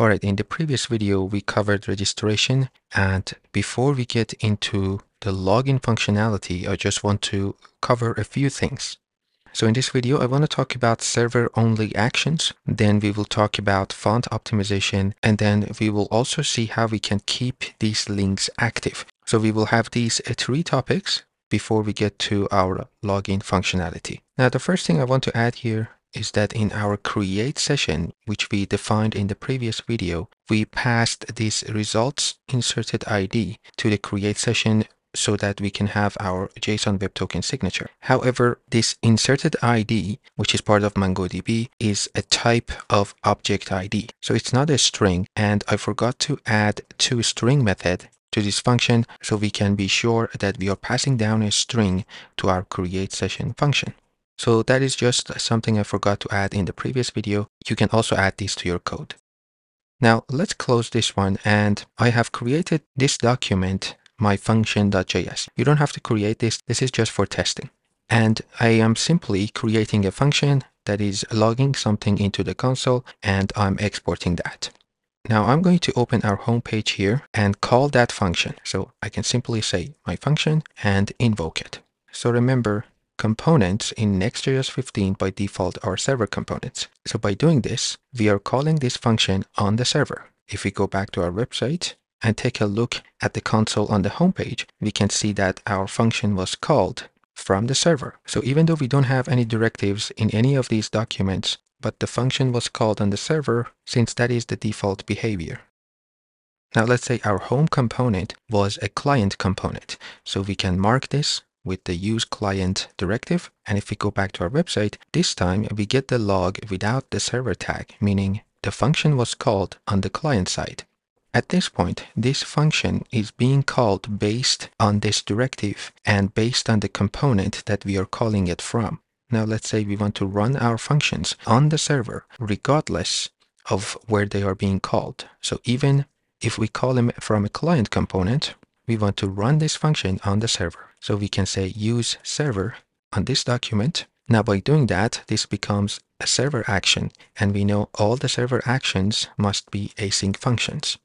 All right, in the previous video, we covered registration. And before we get into the login functionality, I just want to cover a few things. So in this video, I want to talk about server only actions. Then we will talk about font optimization. And then we will also see how we can keep these links active. So we will have these three topics before we get to our login functionality. Now, the first thing I want to add here is that in our create session, which we defined in the previous video, we passed this results inserted ID to the create session so that we can have our JSON Web Token signature. However, this inserted ID, which is part of MongoDB, is a type of object ID. So it's not a string, and I forgot to add toString method to this function so we can be sure that we are passing down a string to our create session function. So that is just something I forgot to add in the previous video. You can also add these to your code. Now let's close this one, and I have created this document, my function.js. You don't have to create this. This is just for testing. And I am simply creating a function that is logging something into the console, and I'm exporting that. Now I'm going to open our home page here and call that function. So I can simply say my function and invoke it. So remember, components in Next.js 15 by default are server components. So by doing this, we are calling this function on the server. If we go back to our website and take a look at the console on the homepage, we can see that our function was called from the server. So even though we don't have any directives in any of these documents, but the function was called on the server since that is the default behavior. Now let's say our home component was a client component. So we can mark this with the use client directive. And if we go back to our website, this time we get the log without the server tag, meaning the function was called on the client side. At this point, this function is being called based on this directive and based on the component that we are calling it from. Now let's say we want to run our functions on the server regardless of where they are being called. So even if we call them from a client component, we want to run this function on the server. So we can say use server on this document. Now by doing that, this becomes a server action, and we know all the server actions must be async functions.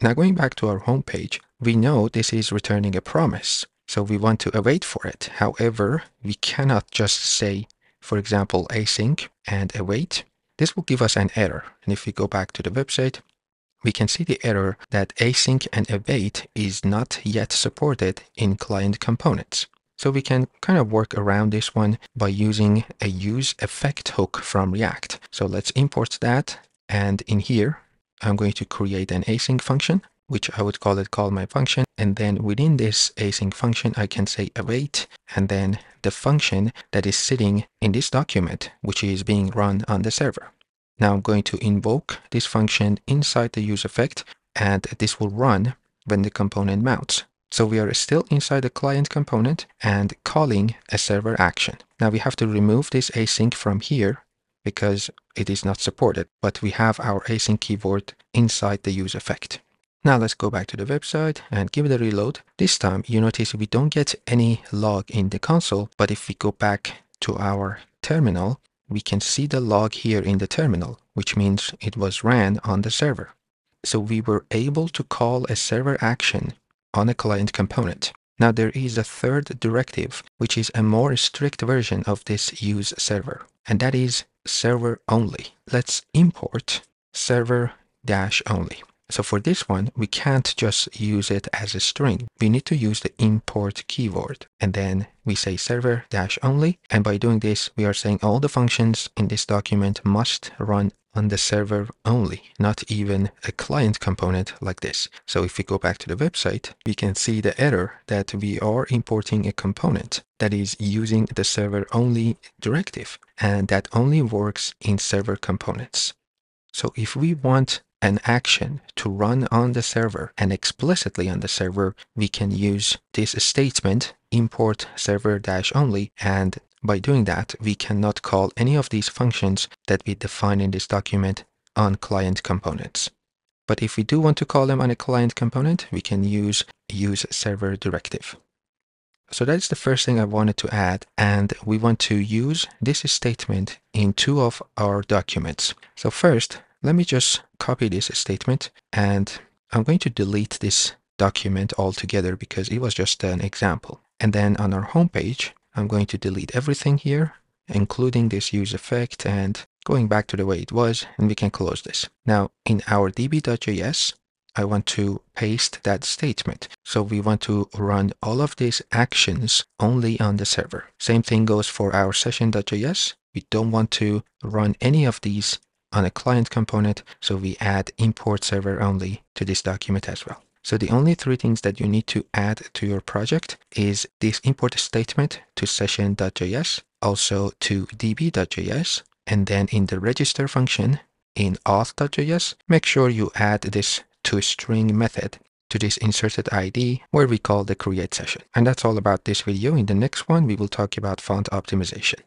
Now going back to our home page, we know this is returning a promise. So we want to await for it. However, we cannot just say, for example, async and await. This will give us an error. And if we go back to the website, we can see the error that async and await is not yet supported in client components. So we can kind of work around this one by using a useEffect hook from React. So let's import that. And in here, I'm going to create an async function, which I would call it call my function. And then within this async function, I can say await. And then the function that is sitting in this document, which is being run on the server. Now I'm going to invoke this function inside the useEffect, and this will run when the component mounts. So we are still inside the client component and calling a server action. Now we have to remove this async from here because it is not supported, but we have our async keyword inside the useEffect. Now let's go back to the website and give it a reload. This time you notice we don't get any log in the console, but if we go back to our terminal, we can see the log here in the terminal, which means it was ran on the server. So we were able to call a server action on a client component. Now there is a third directive, which is a more strict version of this use server, and that is server only. Let's import server-only. So for this one, we can't just use it as a string. We need to use the import keyword, and then we say server-only. And by doing this, we are saying all the functions in this document must run on the server only, not even a client component like this. So if we go back to the website, we can see the error that we are importing a component that is using the server only directive, and that only works in server components. So if we want an action to run on the server and explicitly on the server, we can use this statement import server-only, and by doing that, we cannot call any of these functions that we define in this document on client components. But if we do want to call them on a client component, we can use server directive. So that's the first thing I wanted to add, and we want to use this statement in two of our documents. So first, Let me just copy this statement, and I'm going to delete this document altogether because it was just an example. And then on our home page, I'm going to delete everything here, including this useEffect and going back to the way it was, and we can close this. Now in our db.js, I want to paste that statement. So we want to run all of these actions only on the server. Same thing goes for our session.js. We don't want to run any of these on a client component, so we add import server only to this document as well. So the only three things that you need to add to your project is this import statement to session.js, also to db.js, and then in the register function in auth.js, make sure you add this toString method to this inserted ID where we call the create session. And that's all about this video. In the next one, we will talk about font optimization.